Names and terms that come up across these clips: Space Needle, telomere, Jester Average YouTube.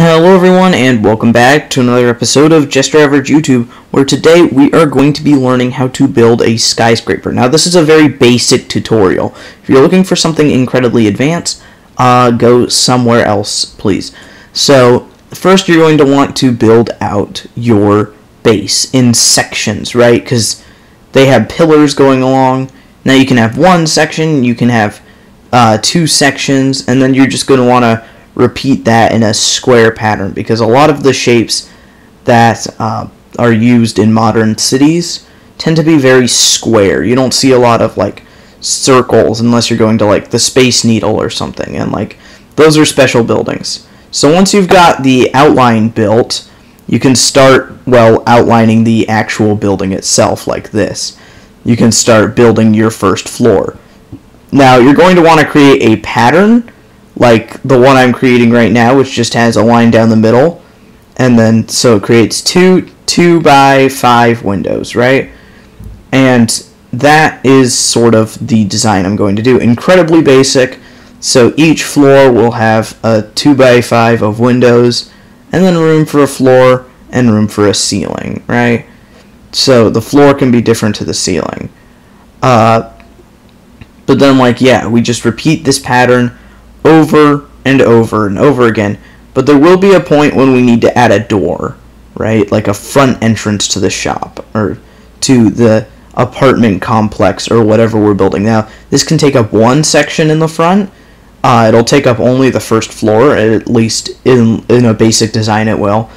Hello everyone and welcome back to another episode of Jester Average YouTube, where today we are going to be learning how to build a skyscraper. Now this is a very basic tutorial. If you're looking for something incredibly advanced, go somewhere else please. So first you're going to want to build out your base in sections, right? Because they have pillars going along. Now you can have one section, you can have two sections, and then you're just going to want to repeat that in a square pattern, because a lot of the shapes that are used in modern cities tend to be very square. You don't see a lot of like circles unless you're going to like the Space Needle or something, and like those are special buildings. So once you've got the outline built, you can start, well, outlining the actual building itself like this. You can start building your first floor. Now you're going to want to create a pattern like the one I'm creating right now, which just has a line down the middle, and then so it creates two by five windows, right? And that is sort of the design I'm going to do. Incredibly basic. So each floor will have a 2 by 5 of windows, and then room for a floor and room for a ceiling, right? So the floor can be different to the ceiling. But then, like, yeah, we just repeat this pattern over and over and over again, but there will be a point when we need to add a door, right? Like a front entrance to the shop or to the apartment complex or whatever we're building. Now, this can take up one section in the front. It'll take up only the first floor, at least in a basic design it will.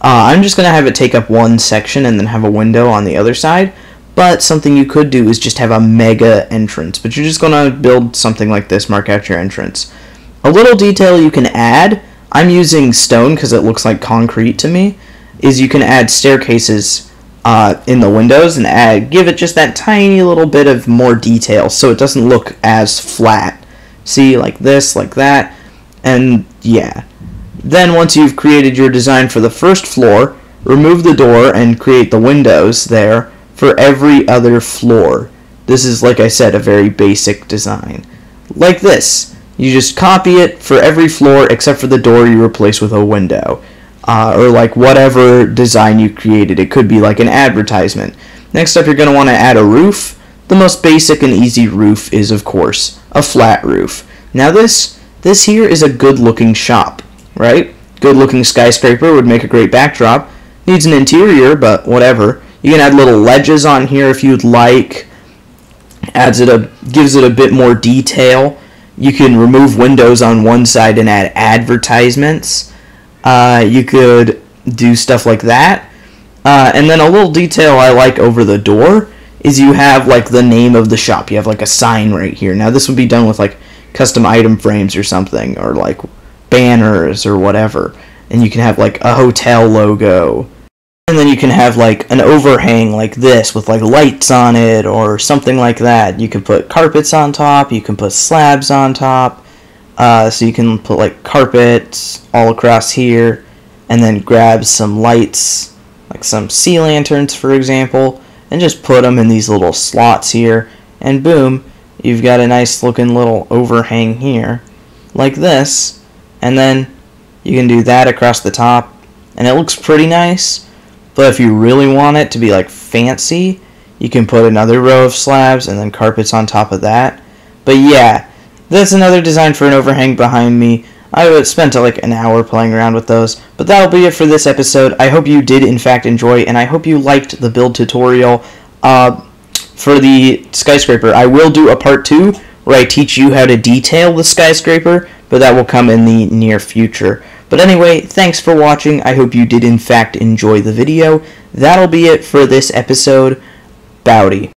I'm just going to have it take up one section and then have a window on the other side, but something you could do is just have a mega entrance, but you're just going to build something like this, mark out your entrance. A little detail you can add, I'm using stone because it looks like concrete to me, is you can add staircases in the windows and give it just that tiny little bit of more detail so it doesn't look as flat. See, like this, like that, and yeah. Then once you've created your design for the first floor, remove the door and create the windows there for every other floor. This is, like I said, a very basic design. Like this. You just copy it for every floor except for the door you replace with a window. Or like whatever design you created. It could be like an advertisement. Next up, you're going to want to add a roof. The most basic and easy roof is, of course, a flat roof. Now this here is a good looking shop, right? Good looking skyscraper would make a great backdrop. Needs an interior, but whatever. You can add little ledges on here if you'd like. Gives it a bit more detail. You can remove windows on one side and add advertisements. You could do stuff like that. And then a little detail I like over the door is you have like the name of the shop. You have like a sign right here. Now this would be done with like custom item frames or something, or like banners or whatever. And you can have like a hotel logo. And then you can have like an overhang like this with like lights on it or something like that. You can put carpets on top, you can put slabs on top, so you can put like carpets all across here, and then grab some lights, like some sea lanterns for example, and just put them in these little slots here, and boom, you've got a nice looking little overhang here, like this, and then you can do that across the top, and it looks pretty nice. But if you really want it to be like fancy, you can put another row of slabs and then carpets on top of that. But yeah, that's another design for an overhang behind me. I spent like an hour playing around with those. But that'll be it for this episode. I hope you did in fact enjoy, and I hope you liked the build tutorial for the skyscraper. I will do a part 2 where I teach you how to detail the skyscraper, but that will come in the near future. But anyway, thanks for watching. I hope you did in fact enjoy the video. That'll be it for this episode. Bowdy.